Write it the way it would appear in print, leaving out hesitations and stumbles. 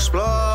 explore.